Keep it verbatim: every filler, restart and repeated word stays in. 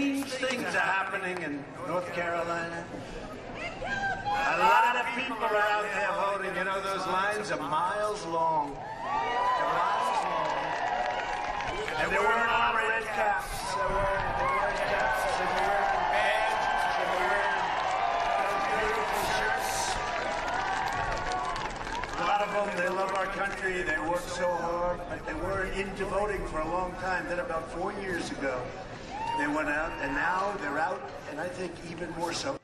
strange things are happening in North Carolina. A lot of people are out there holding, you know, those lines are miles long. They're miles long. And they're wearing all red caps. They're wearing red caps. They're wearing badges. They're wearing those beautiful shirts. A lot of them, they love our country. They work so hard. But they weren't into voting for a long time. Then about four years ago, they went out, and now they're out, and I think even more so.